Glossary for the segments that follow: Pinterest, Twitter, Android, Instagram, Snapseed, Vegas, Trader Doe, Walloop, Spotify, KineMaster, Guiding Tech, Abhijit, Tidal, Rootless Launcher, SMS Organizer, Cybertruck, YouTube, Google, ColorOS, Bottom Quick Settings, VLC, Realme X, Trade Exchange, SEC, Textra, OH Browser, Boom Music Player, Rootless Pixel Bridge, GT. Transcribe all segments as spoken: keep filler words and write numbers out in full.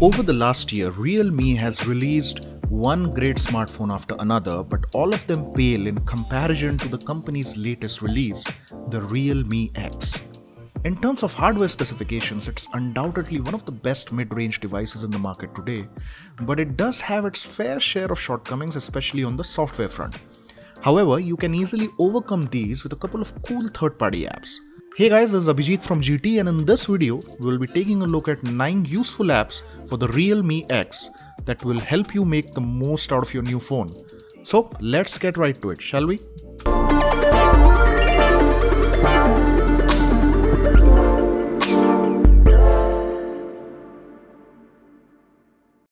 Over the last year, Realme has released one great smartphone after another, but all of them pale in comparison to the company's latest release, the Realme X. In terms of hardware specifications, it's undoubtedly one of the best mid-range devices in the market today, but it does have its fair share of shortcomings, especially on the software front. However, you can easily overcome these with a couple of cool third-party apps. Hey guys, this is Abhijit from G T, and in this video, we'll be taking a look at nine useful apps for the Realme X that will help you make the most out of your new phone. So let's get right to it, shall we?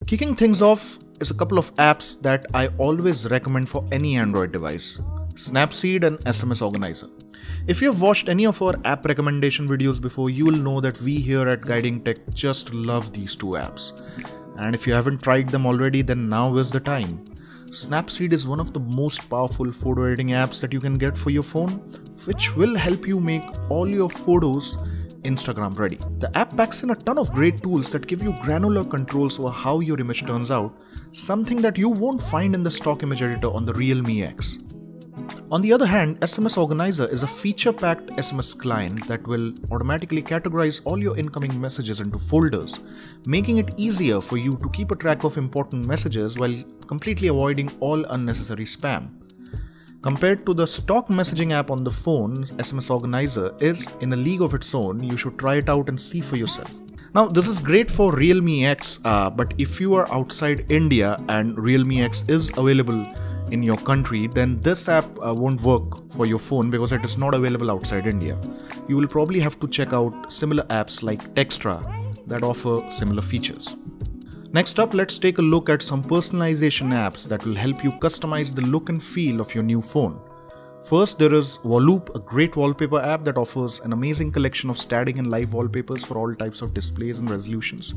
Kicking things off is a couple of apps that I always recommend for any Android device: Snapseed and S M S Organizer. If you've watched any of our app recommendation videos before, you will know that we here at Guiding Tech just love these two apps. And if you haven't tried them already, then now is the time. Snapseed is one of the most powerful photo editing apps that you can get for your phone, which will help you make all your photos Instagram ready. The app packs in a ton of great tools that give you granular controls over how your image turns out, something that you won't find in the stock image editor on the Realme X. On the other hand, S M S Organizer is a feature-packed S M S client that will automatically categorize all your incoming messages into folders, making it easier for you to keep a track of important messages while completely avoiding all unnecessary spam. Compared to the stock messaging app on the phone, S M S Organizer is in a league of its own. You should try it out and see for yourself. Now, this is great for Realme X, uh, but if you are outside India and Realme X is available in your country, then this app uh, won't work for your phone because it is not available outside India. You will probably have to check out similar apps like Textra that offer similar features. Next up, let's take a look at some personalization apps that will help you customize the look and feel of your new phone. First, there is Walloop, a great wallpaper app that offers an amazing collection of static and live wallpapers for all types of displays and resolutions.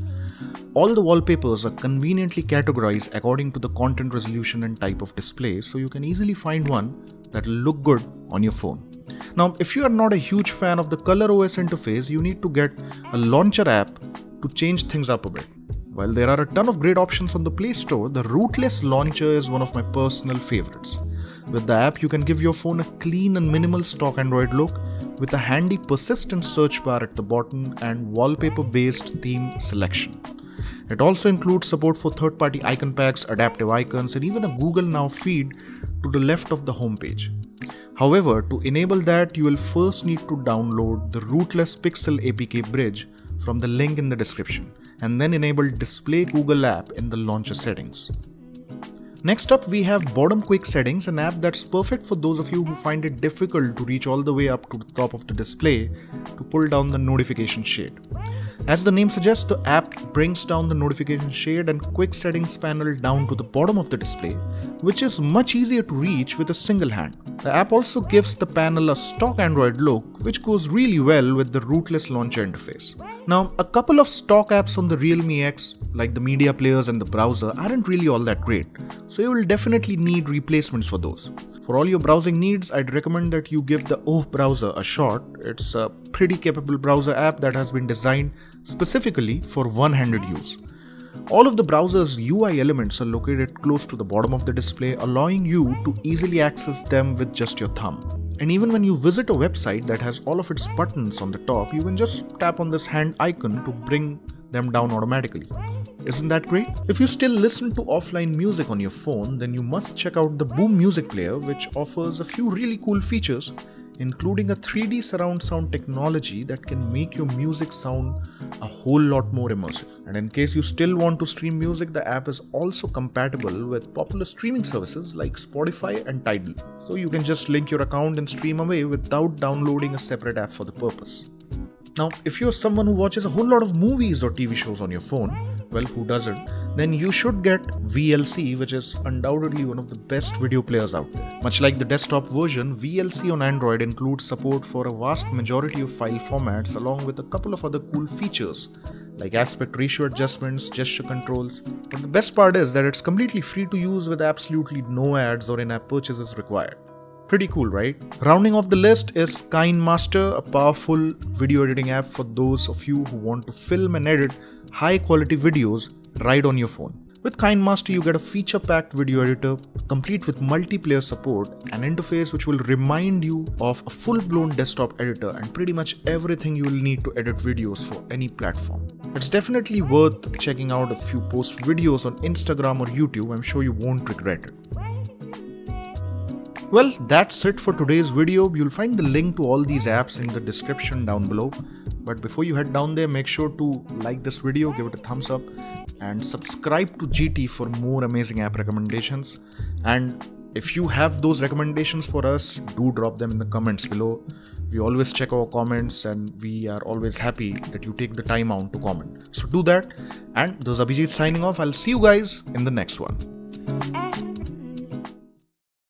All the wallpapers are conveniently categorized according to the content, resolution and type of display, so you can easily find one that will look good on your phone. Now, if you are not a huge fan of the ColorOS interface, you need to get a launcher app to change things up a bit. While there are a ton of great options on the Play Store, the Rootless launcher is one of my personal favorites. With the app, you can give your phone a clean and minimal stock Android look with a handy persistent search bar at the bottom and wallpaper-based theme selection. It also includes support for third-party icon packs, adaptive icons, and even a Google Now feed to the left of the homepage. However, to enable that, you will first need to download the Rootless Pixel A P K Bridge from the link in the description, and then enable Display Google app in the launcher settings. Next up, we have Bottom Quick Settings, an app that's perfect for those of you who find it difficult to reach all the way up to the top of the display to pull down the notification shade. As the name suggests, the app brings down the notification shade and quick settings panel down to the bottom of the display, which is much easier to reach with a single hand. The app also gives the panel a stock Android look, which goes really well with the Rootless launcher interface. Now, a couple of stock apps on the Realme X, like the media players and the browser, aren't really all that great, so you will definitely need replacements for those. For all your browsing needs, I'd recommend that you give the O H Browser a shot. It's a pretty capable browser app that has been designed specifically for one-handed use. All of the browser's U I elements are located close to the bottom of the display, allowing you to easily access them with just your thumb. And even when you visit a website that has all of its buttons on the top, you can just tap on this hand icon to bring them down automatically. Isn't that great? If you still listen to offline music on your phone, then you must check out the Boom Music Player, which offers a few really cool features, including a three D surround sound technology that can make your music sound a whole lot more immersive. And in case you still want to stream music, the app is also compatible with popular streaming services like Spotify and Tidal. So you can just link your account and stream away without downloading a separate app for the purpose. Now, if you're someone who watches a whole lot of movies or T V shows on your phone, well, who doesn't, then you should get V L C, which is undoubtedly one of the best video players out there. Much like the desktop version, V L C on Android includes support for a vast majority of file formats, along with a couple of other cool features like aspect ratio adjustments, gesture controls. But the best part is that it's completely free to use with absolutely no ads or in-app purchases required. Pretty cool, right? Rounding off the list is KineMaster, a powerful video editing app for those of you who want to film and edit high quality videos right on your phone. With KineMaster, you get a feature-packed video editor, complete with multiplayer support, an interface which will remind you of a full-blown desktop editor and pretty much everything you will need to edit videos for any platform. It's definitely worth checking out if you post videos on Instagram or YouTube. I'm sure you won't regret it. Well, that's it for today's video. You'll find the link to all these apps in the description down below. But before you head down there, make sure to like this video, give it a thumbs up, and subscribe to G T for more amazing app recommendations. And if you have those recommendations for us, do drop them in the comments below. We always check our comments and we are always happy that you take the time out to comment. So do that. And this is Abhijit signing off. I'll see you guys in the next one.